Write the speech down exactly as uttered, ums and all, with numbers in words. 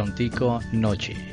Chontico Noche.